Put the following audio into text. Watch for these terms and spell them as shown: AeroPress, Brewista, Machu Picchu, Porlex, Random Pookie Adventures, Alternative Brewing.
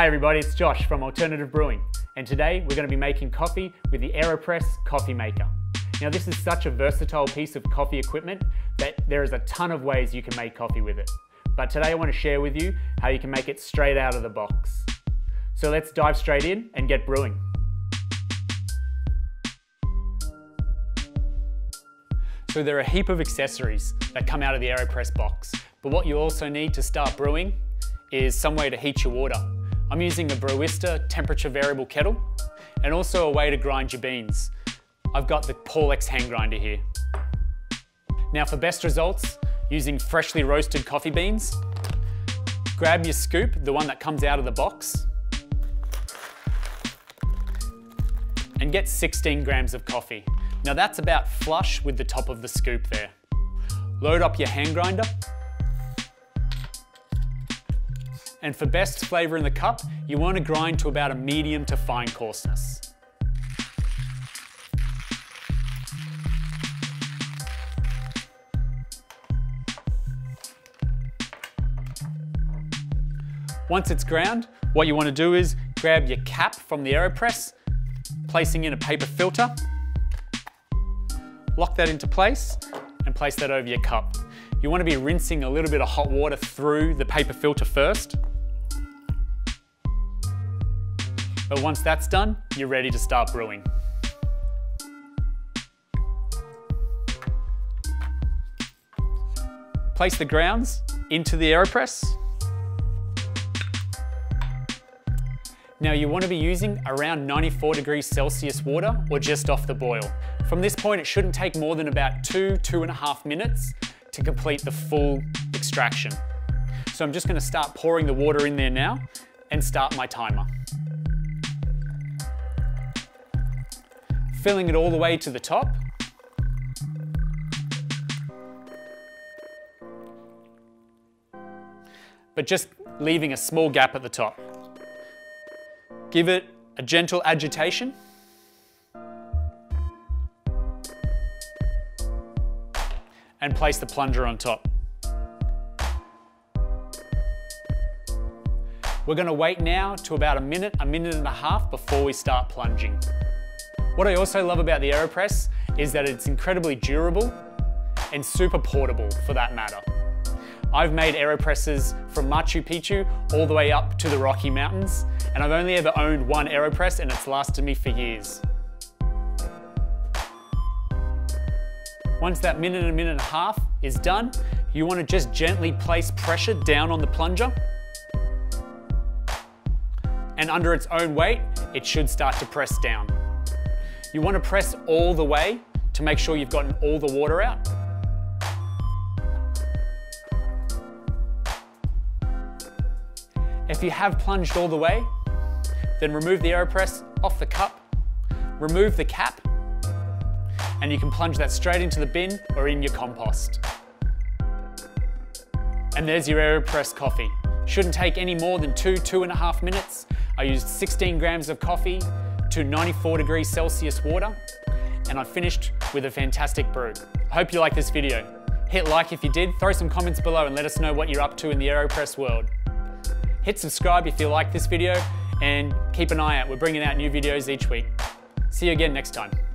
Hi everybody, it's Josh from Alternative Brewing, and today we're going to be making coffee with the AeroPress coffee maker. Now this is such a versatile piece of coffee equipment that there is a ton of ways you can make coffee with it. But today I want to share with you how you can make it straight out of the box. So let's dive straight in and get brewing. So there are a heap of accessories that come out of the AeroPress box, but what you also need to start brewing is some way to heat your water. I'm using a Brewista temperature variable kettle and also a way to grind your beans. I've got the Porlex hand grinder here. Now for best results, using freshly roasted coffee beans, grab your scoop, the one that comes out of the box, and get 16 grams of coffee. Now that's about flush with the top of the scoop there. Load up your hand grinder. And for best flavour in the cup, you want to grind to about a medium to fine coarseness. Once it's ground, what you want to do is grab your cap from the AeroPress, placing in a paper filter, lock that into place, and place that over your cup. You want to be rinsing a little bit of hot water through the paper filter first. But once that's done, you're ready to start brewing. Place the grounds into the AeroPress. Now you want to be using around 94 degrees Celsius water or just off the boil. From this point, it shouldn't take more than about two and a half minutes to complete the full extraction. So I'm just going to start pouring the water in there now and start my timer. Filling it all the way to the top. But just leaving a small gap at the top. Give it a gentle agitation. And place the plunger on top. We're going to wait now to about a minute and a half before we start plunging. What I also love about the AeroPress is that it's incredibly durable and super portable for that matter. I've made AeroPresses from Machu Picchu all the way up to the Rocky Mountains, and I've only ever owned one AeroPress and it's lasted me for years. Once that minute and a half is done, you want to just gently place pressure down on the plunger. And under its own weight, it should start to press down. You want to press all the way to make sure you've gotten all the water out. If you have plunged all the way, then remove the AeroPress off the cup, remove the cap, and you can plunge that straight into the bin or in your compost. And there's your AeroPress coffee. Shouldn't take any more than two and a half minutes. I used 16 grams of coffee to 94 degrees Celsius water, and I finished with a fantastic brew. I hope you like this video. Hit like if you did, throw some comments below and let us know what you're up to in the AeroPress world. Hit subscribe if you like this video, and keep an eye out. We're bringing out new videos each week. See you again next time.